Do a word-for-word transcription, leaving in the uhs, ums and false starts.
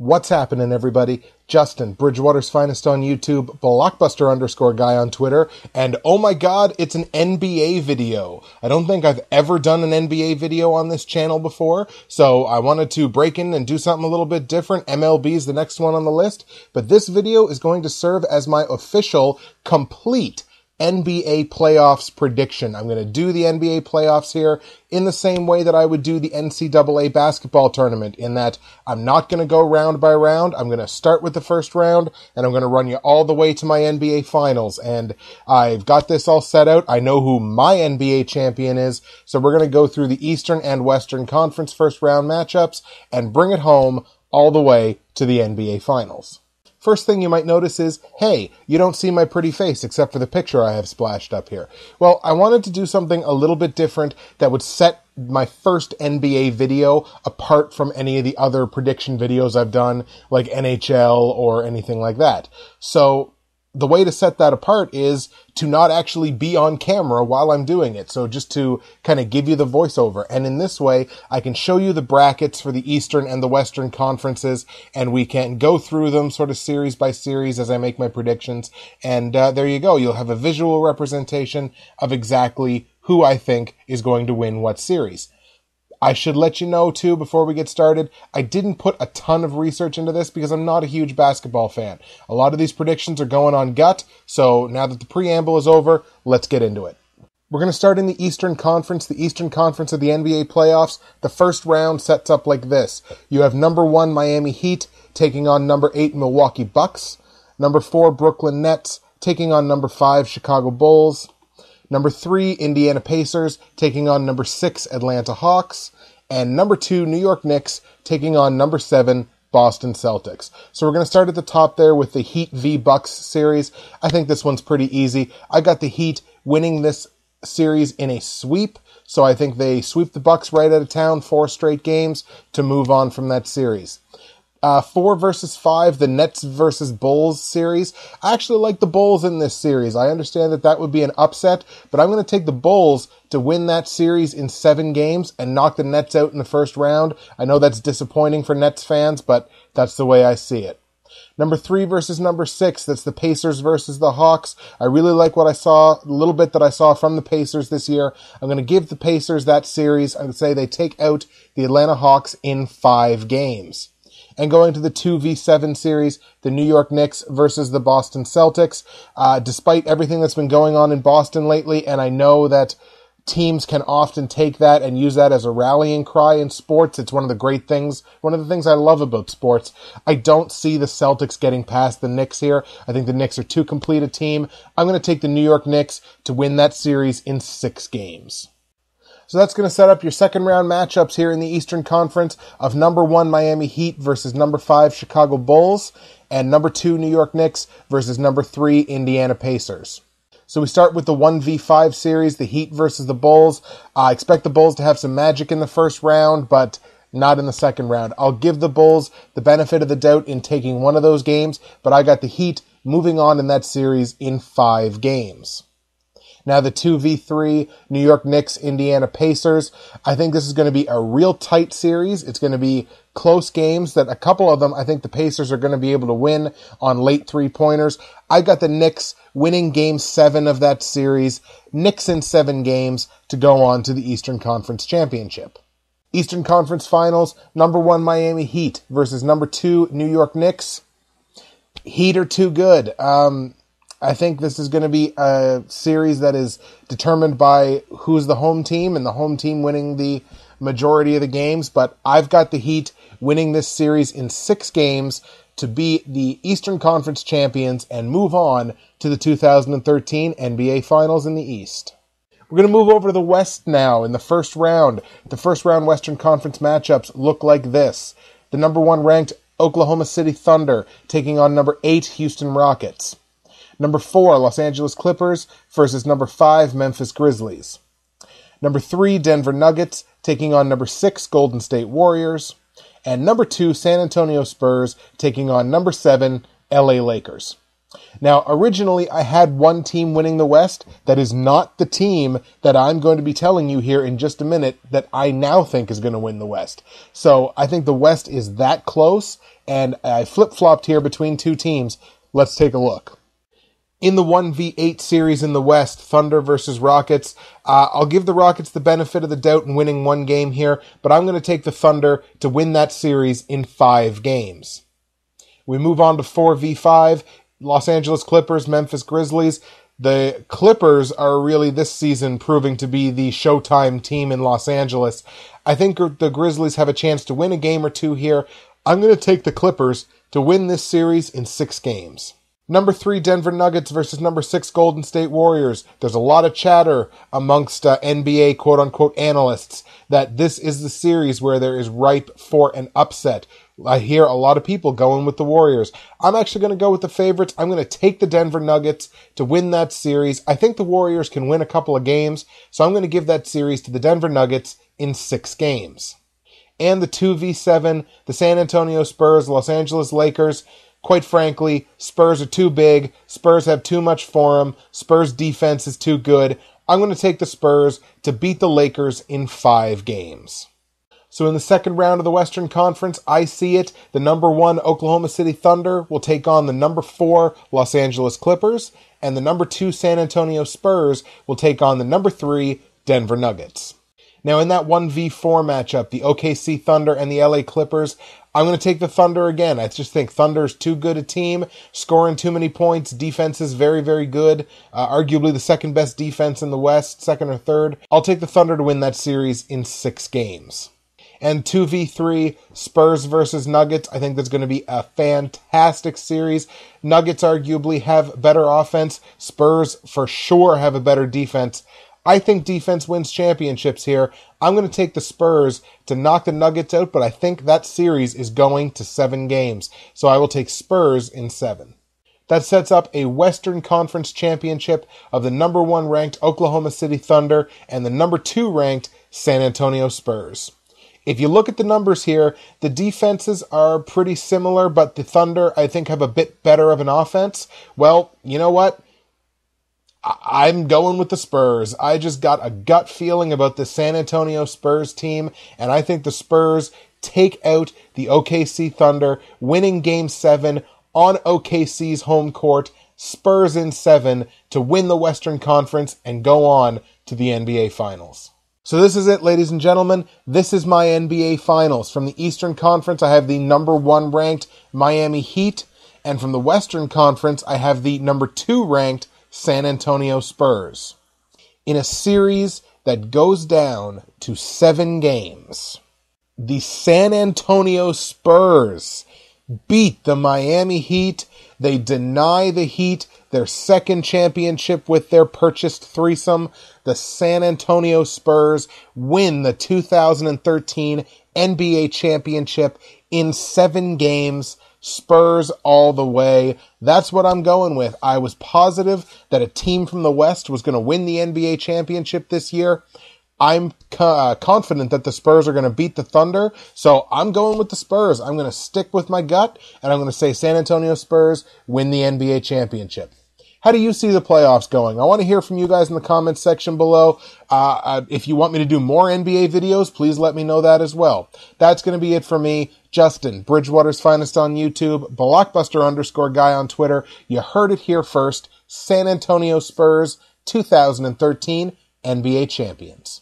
What's happening, everybody? Justin, Bridgewater's Finest on YouTube, Blockbuster underscore guy on Twitter, and oh my god, it's an N B A video. I don't think I've ever done an N B A video on this channel before, so I wanted to break in and do something a little bit different. M L B is the next one on the list, but this video is going to serve as my official, complete N B A playoffs prediction. I'm going to do the N B A playoffs here in the same way that I would do the N C double A basketball tournament, in that I'm not going to go round by round. I'm going to start with the first round, and I'm going to run you all the way to my N B A finals. And I've got this all set out. I know who my N B A champion is, so we're going to go through the Eastern and Western Conference first round matchups and bring it home all the way to the N B A finals. First thing you might notice is, hey, you don't see my pretty face except for the picture I have splashed up here. Well, I wanted to do something a little bit different that would set my first N B A video apart from any of the other prediction videos I've done, like N H L or anything like that. So the way to set that apart is to not actually be on camera while I'm doing it. So just to kind of give you the voiceover. And in this way, I can show you the brackets for the Eastern and the Western conferences, and we can go through them sort of series by series as I make my predictions. And uh, there you go. You'll have a visual representation of exactly who I think is going to win what series. I should let you know, too, before we get started, I didn't put a ton of research into this because I'm not a huge basketball fan. A lot of these predictions are going on gut, so now that the preamble is over, let's get into it. We're going to start in the Eastern Conference, the Eastern Conference of the N B A playoffs. The first round sets up like this. You have number one Miami Heat taking on number eight Milwaukee Bucks, number four Brooklyn Nets taking on number five Chicago Bulls, number three, Indiana Pacers, taking on number six, Atlanta Hawks. And number two, New York Knicks, taking on number seven, Boston Celtics. So we're going to start at the top there with the Heat v. Bucks series. I think this one's pretty easy. I got the Heat winning this series in a sweep. So I think they sweep the Bucks right out of town, four straight games, to move on from that series. Uh, four versus five, the Nets versus Bulls series. I actually like the Bulls in this series. I understand that that would be an upset, but I'm going to take the Bulls to win that series in seven games and knock the Nets out in the first round. I know that's disappointing for Nets fans, but that's the way I see it. Number three versus number six, that's the Pacers versus the Hawks. I really like what I saw, a little bit that I saw from the Pacers this year. I'm going to give the Pacers that series. I would say they take out the Atlanta Hawks in five games. And going to the two v seven series, the New York Knicks versus the Boston Celtics. Uh, despite everything that's been going on in Boston lately, and I know that teams can often take that and use that as a rallying cry in sports. It's one of the great things, one of the things I love about sports. I don't see the Celtics getting past the Knicks here. I think the Knicks are too complete a team. I'm going to take the New York Knicks to win that series in six games. So that's going to set up your second round matchups here in the Eastern Conference of number one Miami Heat versus number five Chicago Bulls, and number two New York Knicks versus number three Indiana Pacers. So we start with the one v five series, the Heat versus the Bulls. I expect the Bulls to have some magic in the first round, but not in the second round. I'll give the Bulls the benefit of the doubt in taking one of those games, but I got the Heat moving on in that series in five games. Now the two v three, New York Knicks, Indiana Pacers. I think this is going to be a real tight series. It's going to be close games that a couple of them, I think the Pacers are going to be able to win on late three-pointers. I got the Knicks winning game seven of that series. Knicks in seven games to go on to the Eastern Conference Championship. Eastern Conference Finals, number one Miami Heat versus number two New York Knicks. Heat are too good. Um... I think this is going to be a series that is determined by who's the home team, and the home team winning the majority of the games. But I've got the Heat winning this series in six games to be the Eastern Conference champions and move on to the two thousand thirteen N B A Finals in the East. We're going to move over to the West now in the first round. The first round Western Conference matchups look like this. The number one ranked Oklahoma City Thunder taking on number eight Houston Rockets. Number four, Los Angeles Clippers versus number five, Memphis Grizzlies. Number three, Denver Nuggets taking on number six, Golden State Warriors. And number two, San Antonio Spurs taking on number seven, L A Lakers. Now, originally I had one team winning the West. That is not the team that I'm going to be telling you here in just a minute that I now think is going to win the West. So I think the West is that close. and I flip-flopped here between two teams. Let's take a look. In the one v eight series in the West, Thunder versus Rockets, uh, I'll give the Rockets the benefit of the doubt in winning one game here, but I'm going to take the Thunder to win that series in five games. We move on to four v five, Los Angeles Clippers, Memphis Grizzlies. The Clippers are really this season proving to be the showtime team in Los Angeles. I think the Grizzlies have a chance to win a game or two here. I'm going to take the Clippers to win this series in six games. Number three, Denver Nuggets versus number six, Golden State Warriors. There's a lot of chatter amongst uh, N B A quote-unquote analysts that this is the series where there is ripe for an upset. I hear a lot of people going with the Warriors. I'm actually going to go with the favorites. I'm going to take the Denver Nuggets to win that series. I think the Warriors can win a couple of games, so I'm going to give that series to the Denver Nuggets in six games. And the two v seven, the San Antonio Spurs, Los Angeles Lakers. Quite frankly, Spurs are too big. Spurs have too much for them. Spurs defense is too good. I'm going to take the Spurs to beat the Lakers in five games. So in the second round of the Western Conference, I see it. The number one Oklahoma City Thunder will take on the number four Los Angeles Clippers, and the number two San Antonio Spurs will take on the number three Denver Nuggets. Now in that one v four matchup, the O K C Thunder and the L A Clippers, I'm going to take the Thunder again. I just think Thunder's too good a team, scoring too many points, defense is very, very good, uh, arguably the second best defense in the West, second or third. I'll take the Thunder to win that series in six games. And two v three, Spurs versus Nuggets. I think that's going to be a fantastic series. Nuggets arguably have better offense. Spurs for sure have a better defense. I think defense wins championships here. I'm going to take the Spurs to knock the Nuggets out, but I think that series is going to seven games. So I will take Spurs in seven. That sets up a Western Conference championship of the number one ranked Oklahoma City Thunder and the number two ranked San Antonio Spurs. If you look at the numbers here, the defenses are pretty similar, but the Thunder, I think, have a bit better of an offense. Well, you know what? I- I'm going with the Spurs. I just got a gut feeling about the San Antonio Spurs team, and I think the Spurs take out the O K C Thunder, winning Game seven on O K C's home court, Spurs in seven to win the Western Conference and go on to the N B A Finals. So this is it, ladies and gentlemen. This is my N B A Finals. From the Eastern Conference, I have the number one ranked Miami Heat. And from the Western Conference, I have the number two ranked San Antonio Spurs. In a series that goes down to seven games, the San Antonio Spurs beat the Miami Heat. They deny the Heat their second championship with their purchased threesome. The San Antonio Spurs win the two thousand thirteen N B A championship in seven games. Spurs all the way. That's what I'm going with. I was positive that a team from the West was going to win the N B A championship this year. I'm uh, confident that the Spurs are going to beat the Thunder, so I'm going with the Spurs. I'm going to stick with my gut, and I'm going to say San Antonio Spurs win the N B A championship. How do you see the playoffs going? I want to hear from you guys in the comments section below. Uh, uh, if you want me to do more N B A videos, please let me know that as well. That's going to be it for me. Justin, Bridgewater's Finest on YouTube, Blockbuster underscore guy on Twitter. You heard it here first. San Antonio Spurs, two thousand thirteen N B A champions.